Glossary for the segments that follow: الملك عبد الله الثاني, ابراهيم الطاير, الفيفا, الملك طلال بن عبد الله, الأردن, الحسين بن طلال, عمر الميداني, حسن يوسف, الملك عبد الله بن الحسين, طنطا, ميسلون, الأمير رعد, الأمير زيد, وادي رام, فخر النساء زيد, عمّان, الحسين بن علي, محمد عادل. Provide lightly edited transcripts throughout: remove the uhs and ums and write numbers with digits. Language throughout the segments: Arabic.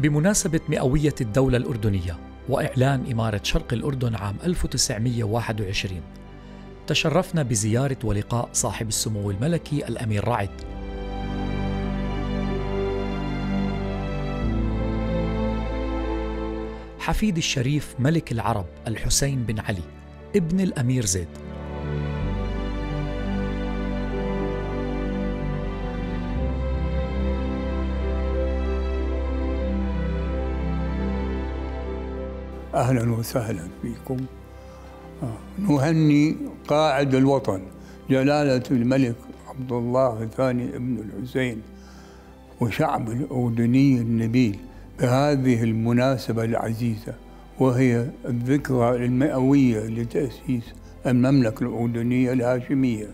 بمناسبة مئوية الدولة الأردنية وإعلان إمارة شرق الأردن عام 1921، تشرفنا بزيارة ولقاء صاحب السمو الملكي الأمير رعد. حفيد الشريف ملك العرب الحسين بن علي ابن الأمير زيد. أهلاً وسهلاً بكم. نهني قائد الوطن جلالة الملك عبد الله الثاني ابن الحسين وشعب الأردني النبيل بهذه المناسبة العزيزة، وهي الذكرى المئوية لتأسيس المملكة الأردنية الهاشمية،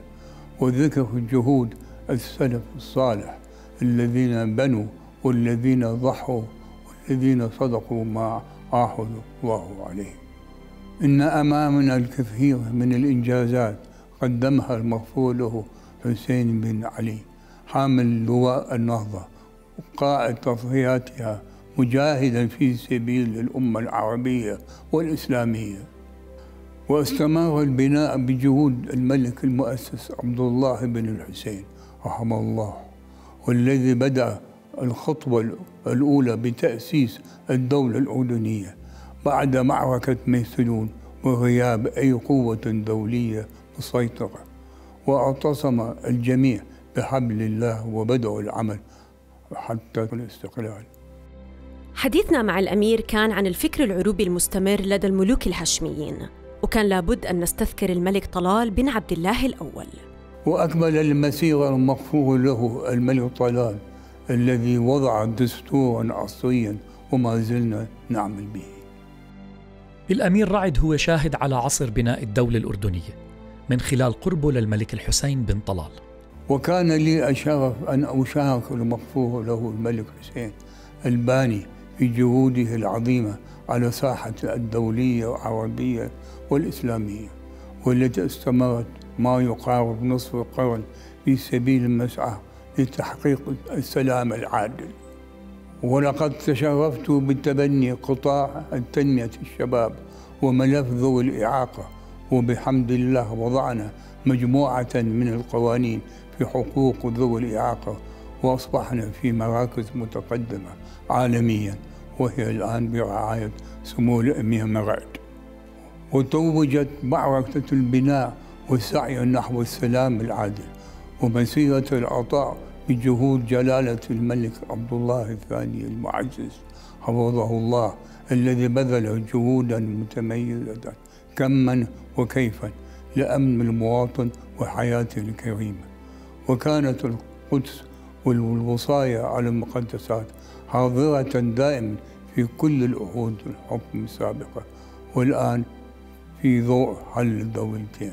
وذكر جهود السلف الصالح الذين بنوا والذين ضحوا والذين صدقوا ما عاهد الله عليه. إن أمامنا الكثير من الإنجازات قدمها المغفور له حسين بن علي، حامل لواء النهضة وقائد تصفياتها، مجاهدا في سبيل الأمة العربية والإسلامية. واستمر البناء بجهود الملك المؤسس عبد الله بن الحسين رحمه الله، والذي بدأ الخطوة الأولى بتأسيس الدولة الأردنية بعد معركة ميسلون وغياب أي قوة دولية مسيطرة، واعتصم الجميع بحبل الله وبدأوا العمل حتى الاستقلال. حديثنا مع الأمير كان عن الفكر العروبي المستمر لدى الملوك الهاشميين، وكان لابد أن نستذكر الملك طلال بن عبد الله الأول. وأكمل المسيرة المغفور له الملك طلال، الذي وضع دستورا عصريا وما زلنا نعمل به. الأمير رعد هو شاهد على عصر بناء الدولة الأردنية من خلال قربه للملك الحسين بن طلال. وكان لي الشرف أن أشارك المغفور له الملك حسين الباني في جهوده العظيمة على ساحة الدولية والعربية والإسلامية، والتي استمرت ما يقارب نصف قرن في سبيل المسعى لتحقيق السلام العادل. ولقد تشرفت بتبني قطاع تنمية الشباب وملف ذوي الإعاقة، وبحمد الله وضعنا مجموعة من القوانين في حقوق ذوي الإعاقة، وأصبحنا في مراكز متقدمة عالميا، وهي الآن برعاية سمو الأمير رعد. وتوجت معركة البناء والسعي نحو السلام العادل، ومسيرة العطاء بجهود جلالة الملك عبد الله الثاني المعزز حفظه الله، الذي بذل جهودا متميزة كما وكيفا لأمن المواطن وحياته الكريمة. وكانت القدس والوصايا على المقدسات حاضرة دائما في كل العهود الحكم السابقة، والآن في ضوء حل الدولتين.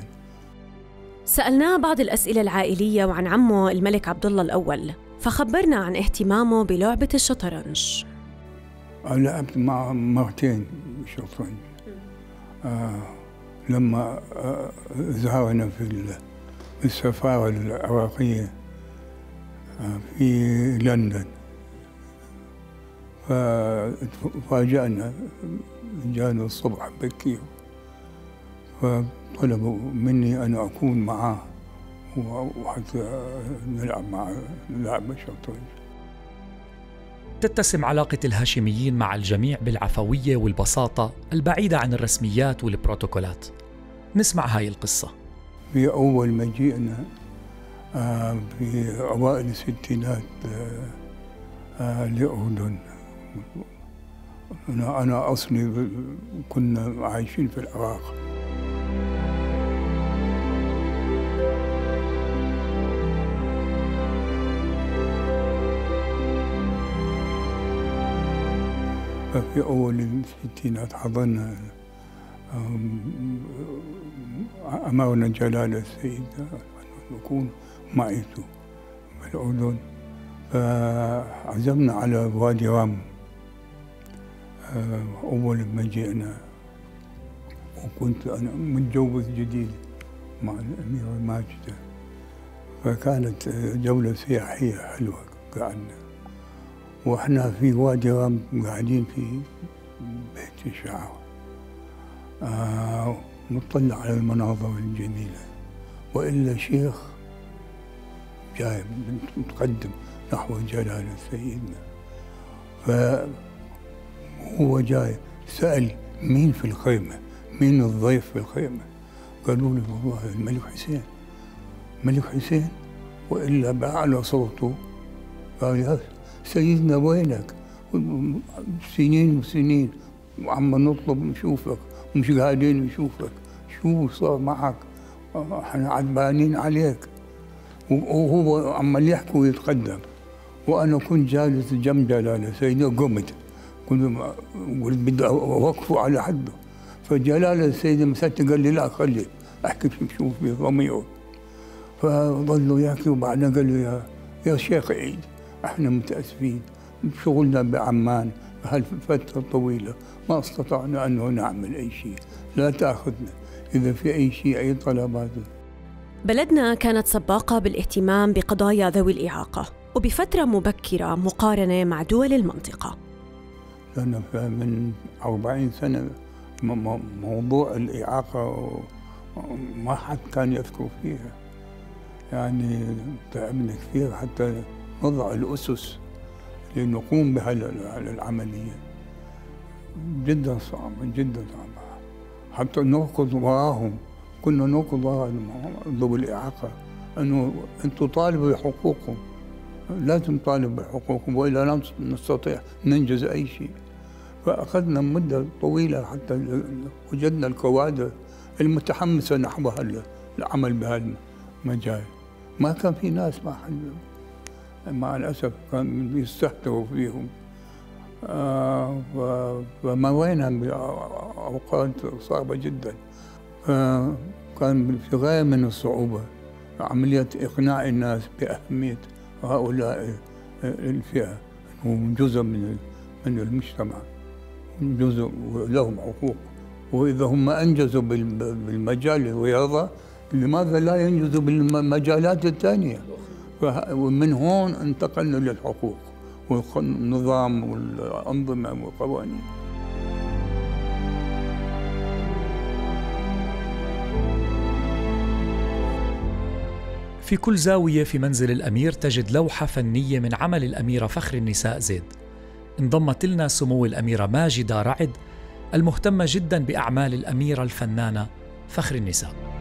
سألناه بعض الأسئلة العائلية وعن عمه الملك عبد الله الأول، فخبرنا عن اهتمامه بلعبة الشطرنج. لعبت مع مرتين شطرنج لما زارنا في السفارة العراقية في لندن، ففاجأنا، جانا الصبح بكير، طلبوا مني أن أكون معاه وحتى نلعب مع لعبة شطرنج. تتسم علاقة الهاشميين مع الجميع بالعفوية والبساطة البعيدة عن الرسميات والبروتوكولات. نسمع هاي القصة. في أول ما جئنا في أوائل الستينات لأردن، أنا أصلي كنا عايشين في العراق. في أول الستينات حضرنا أمرنا جلالة السيد أن نكون معيته في الأردن، فعزمنا على وادي رام أول ما جئنا. وكنت أنا متجوز جديد مع الأميرة ماجده، فكانت جولة سياحية حلوة قعدنا. واحنا في وادي رام قاعدين في بيت الشعراء، نطلع على المناظر الجميلة. وإلا شيخ جاي متقدم نحو جلالة سيدنا، فهو جاي سأل مين في الخيمة، مين الضيف في الخيمة؟ قالوا لي والله الملك حسين. الملك حسين؟ وإلا بأعلى صوته قال يا سيدنا وينك؟ سنين وسنين عم نطلب نشوفك، مش قاعدين نشوفك، شو صار معك؟ احنا عدبانين عليك. وهو عم يحكي ويتقدم، وانا كنت جالس جنب جلاله سيدنا، قمت قلت بدي اوقفه على حده، فجلاله سيدنا مسكته قال لي لا خلي احكي شوف بضميره. فظلوا يحكي، وبعدين قال له يا شيخ عيد احنا متاسفين، شغلنا بعمان هالفترة الطويلة ما استطعنا أنه نعمل أي شيء، لا تأخذنا إذا في أي شيء أي طلبات. بلدنا كانت سباقة بالاهتمام بقضايا ذوي الإعاقة وبفترة مبكرة مقارنة مع دول المنطقة. لأن من 40 سنة موضوع الإعاقة ما حد كان يذكر فيها، يعني تعبنا كثير حتى نضع الأسس لنقوم بها العملية. جدا صعبة جدا صعبة، حتى نركض وراهم، كنا نركض وراهم ذوي الإعاقة أنه أنتم طالبوا بحقوقكم، لازم طالبوا بحقوقكم وإلا لا نستطيع ننجز أي شيء. فأخذنا مدة طويلة حتى وجدنا الكوادر المتحمسة نحو العمل بهالمجال. ما كان في ناس، ما حد، مع الأسف كان يستهتروا فيهم. فمرينا بأوقات صعبة جدا، كان في غاية من الصعوبة عملية إقناع الناس بأهمية هؤلاء الفئة، هم جزء من المجتمع، جزء ولهم حقوق. وإذا هم أنجزوا بالمجال الرياضة لماذا لا ينجزوا بالمجالات الثانية؟ ومن هون انتقلنا للحقوق والنظام والأنظمة والقوانين. في كل زاوية في منزل الأمير تجد لوحة فنية من عمل الأميرة فخر النساء زيد. انضمت لنا سمو الأميرة ماجده رعد المهتمة جداً بأعمال الأميرة الفنانة فخر النساء.